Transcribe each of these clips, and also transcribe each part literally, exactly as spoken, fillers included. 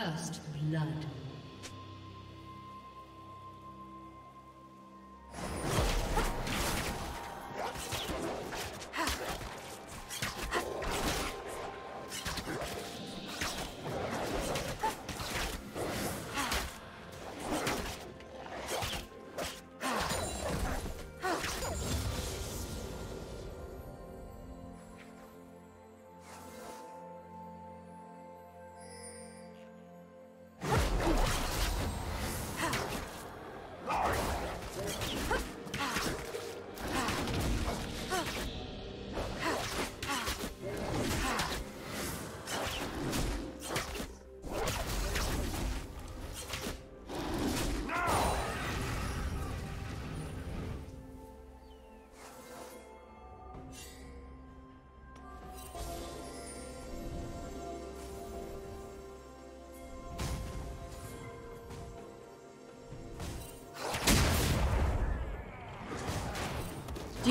First blood. Do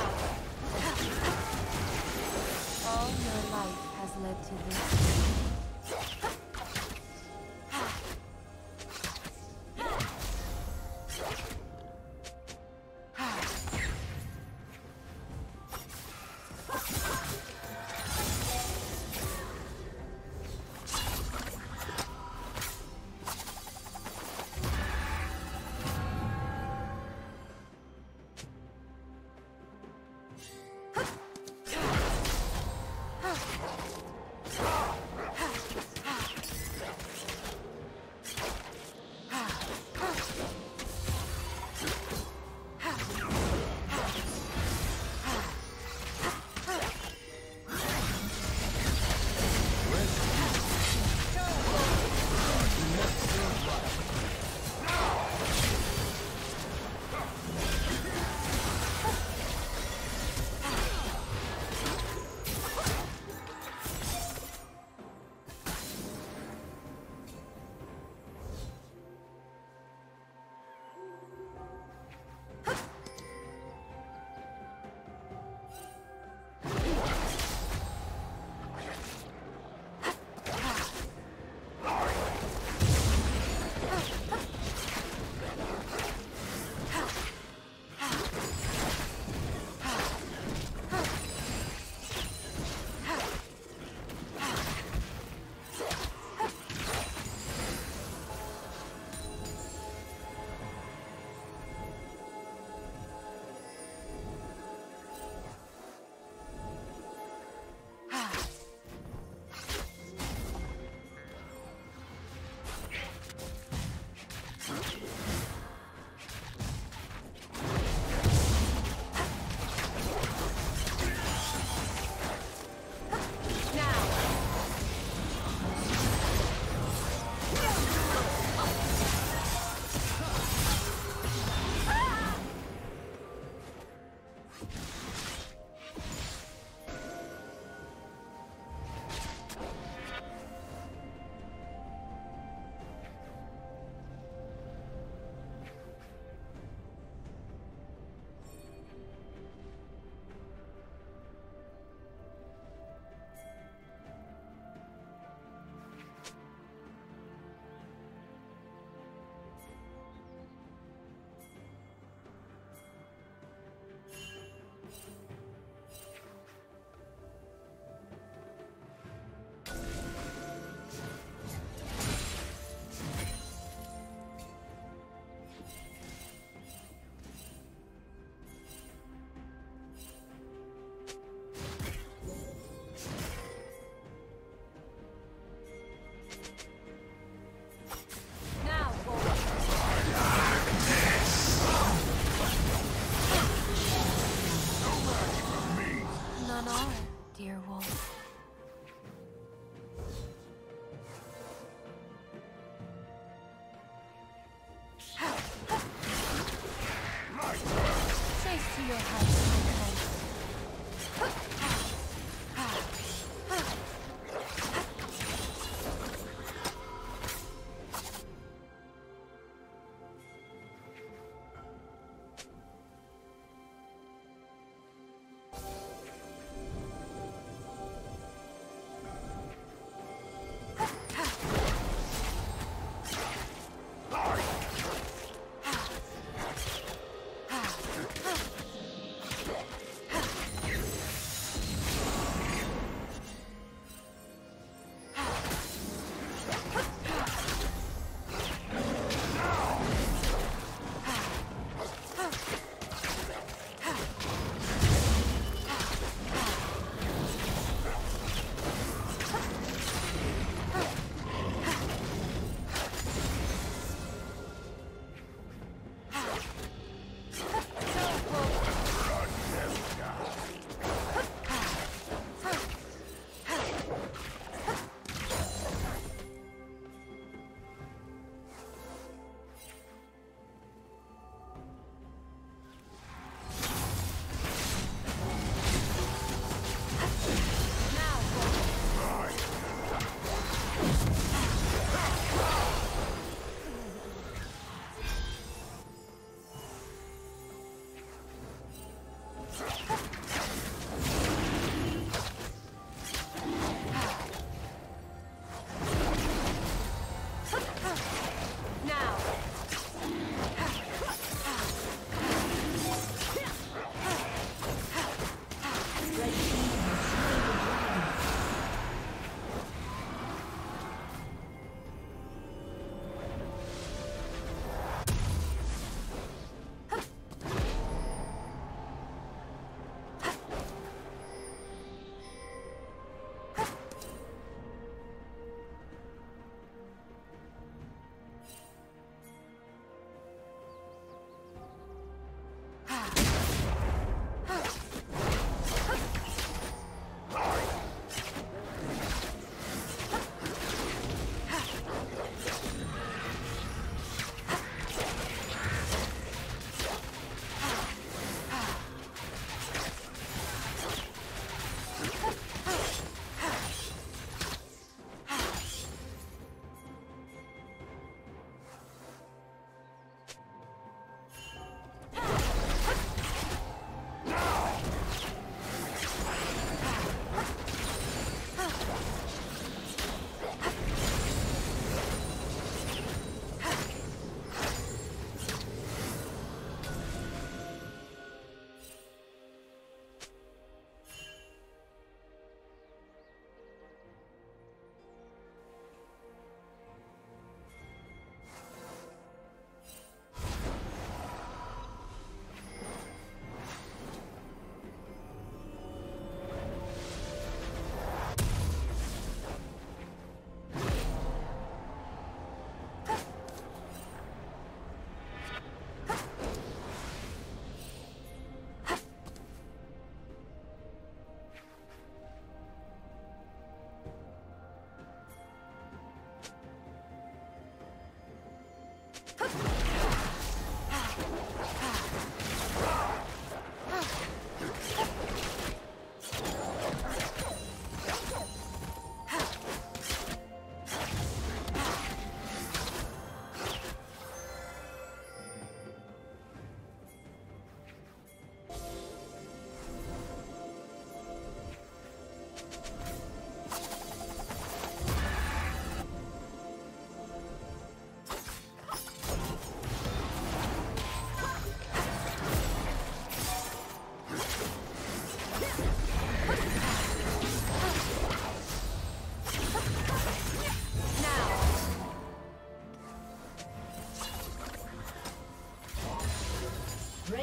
All your life has led to this.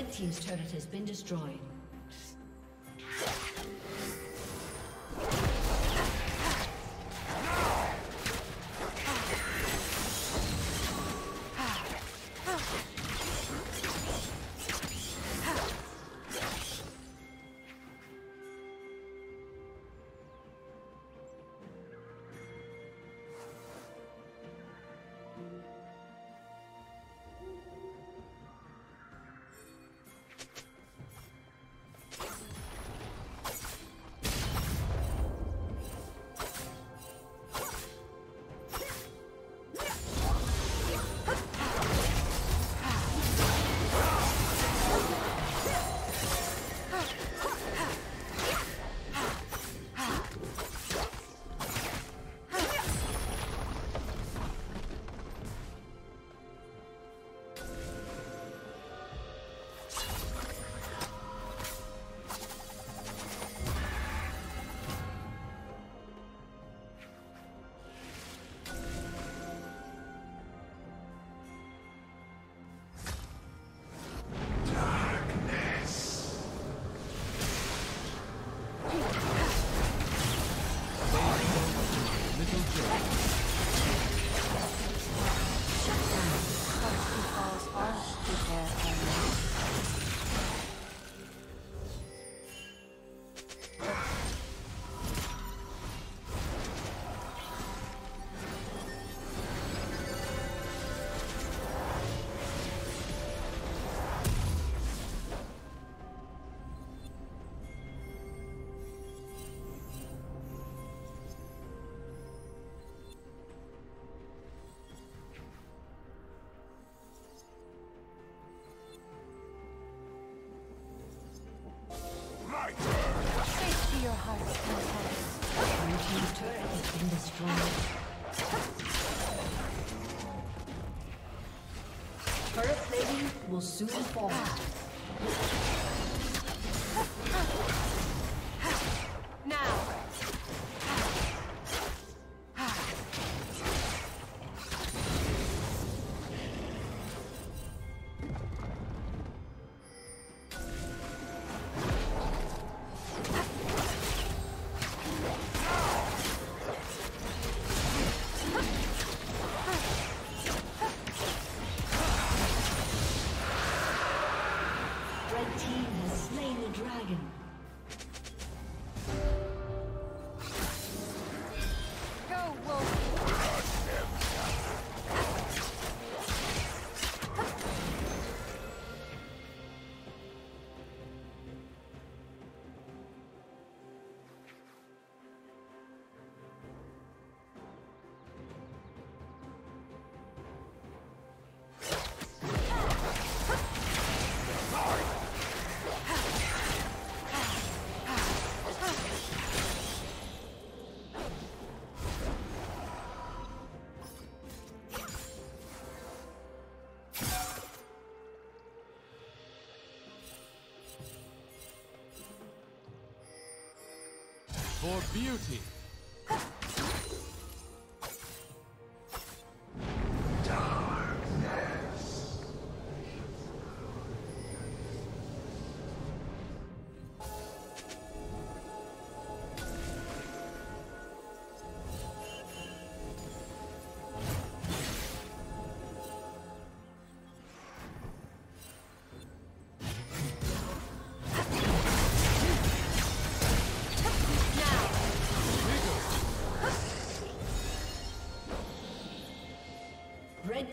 Red team's turret has been destroyed. Turret plating will soon fall. For beauty. Red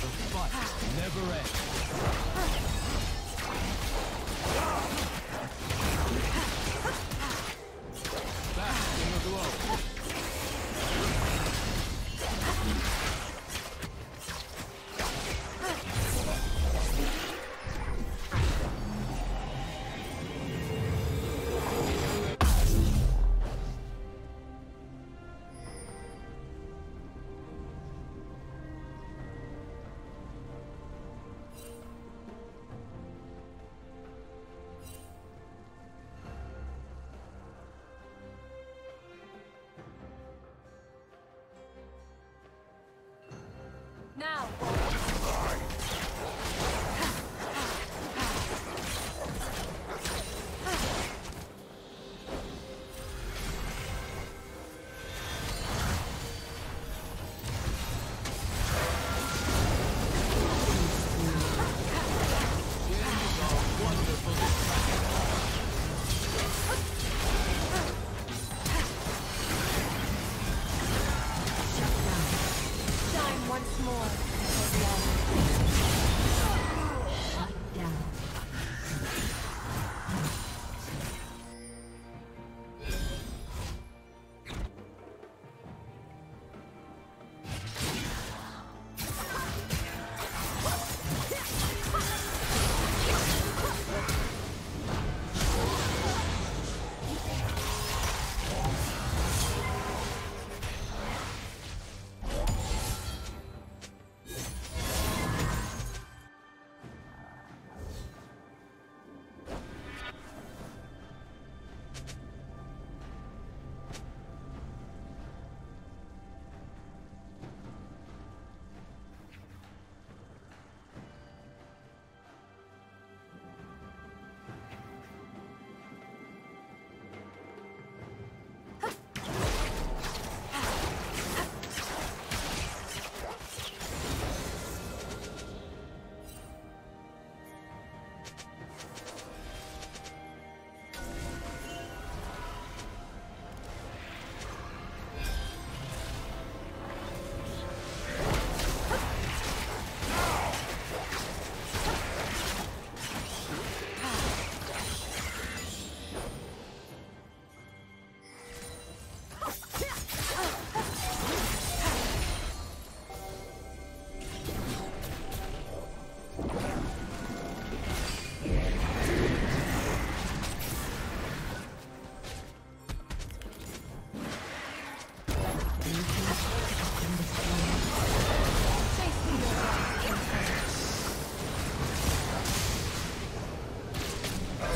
The fight never ends.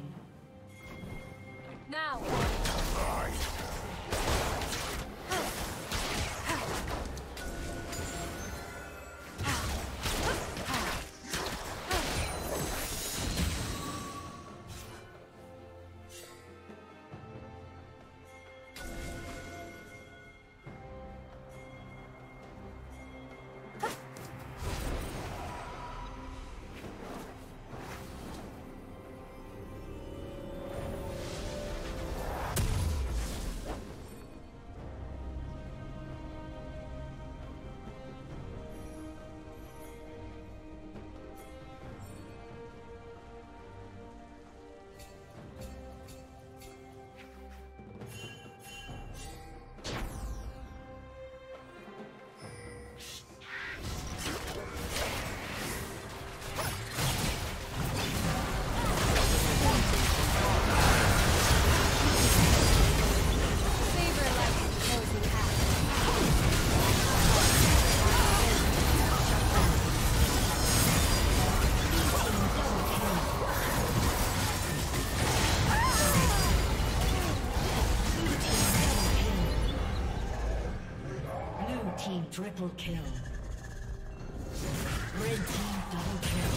Now! Triple kill. Red team double kill.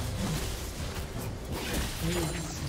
Please.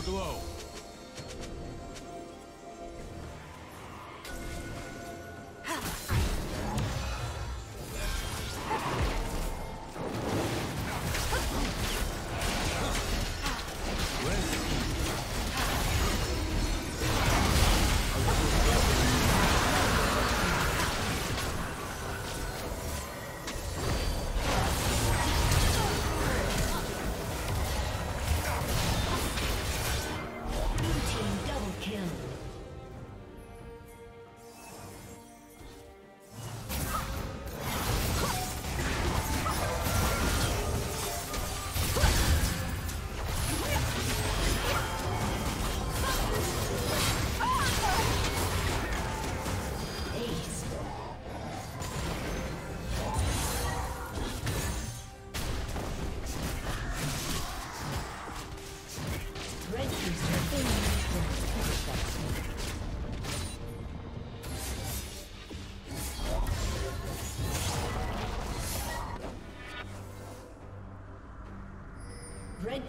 the glow. Red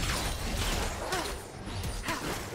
Red team's turret has been destroyed.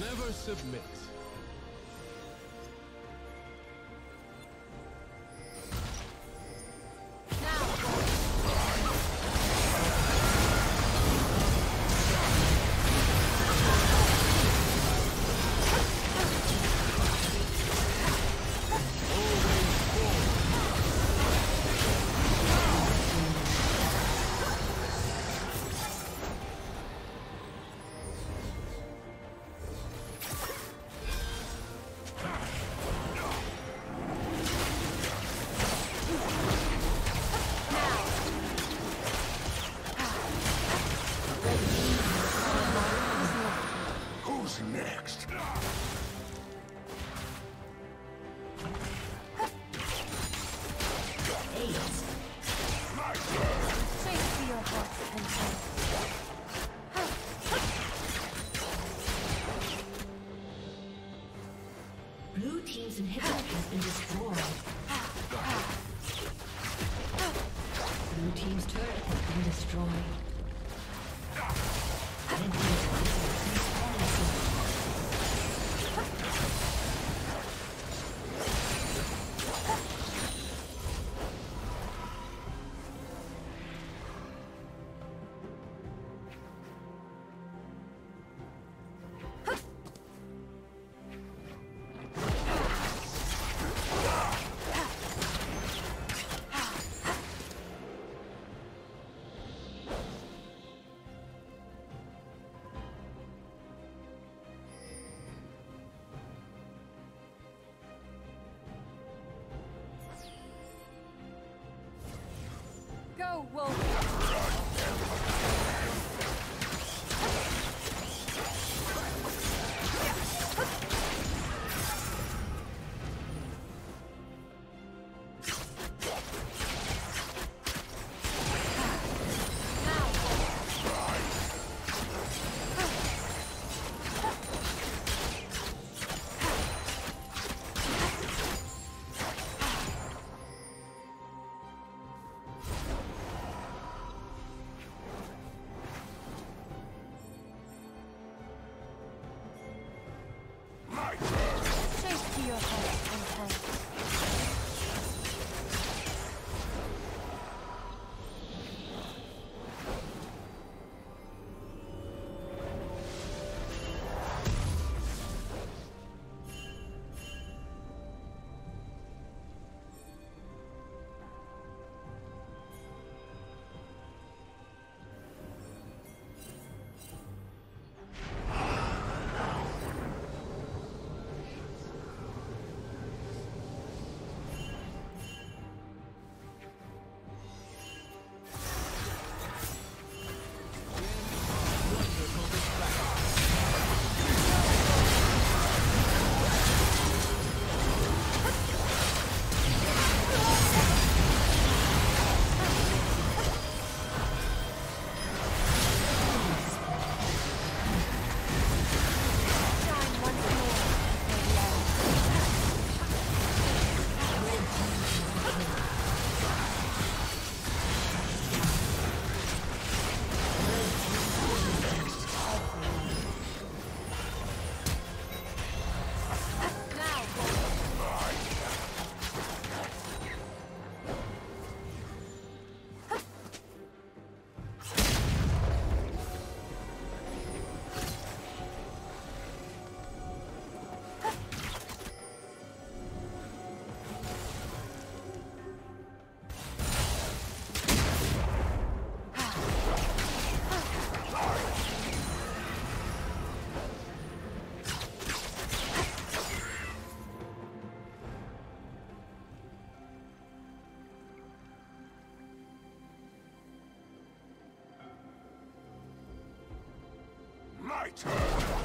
Never submit. Jade's inhibitor has been destroyed. Blue team's turret has been destroyed. Red team's Go, Wolf!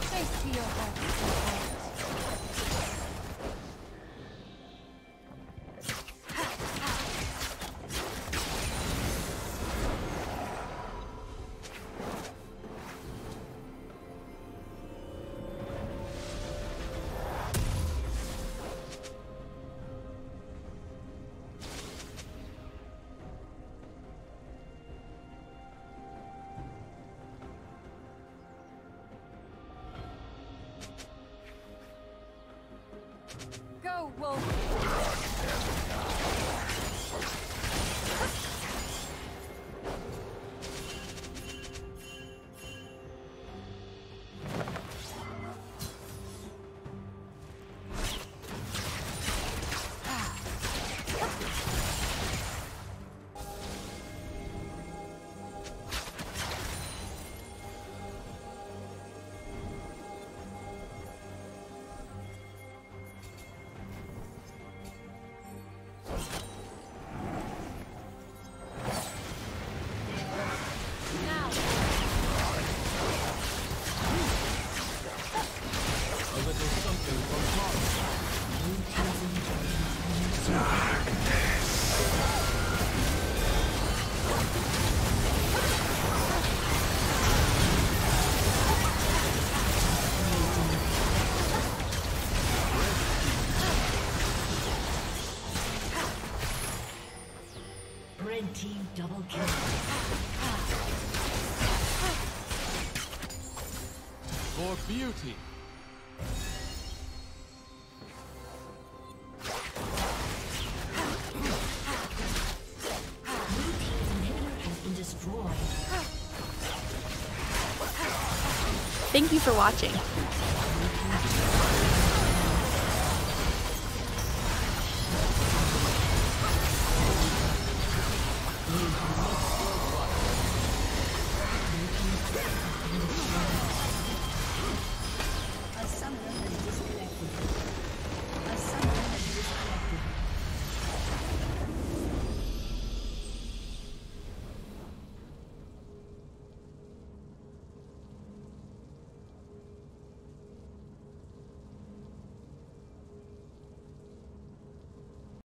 Face to your heart. Go, Wolf! Team double kill. For beauty. Thank you for watching.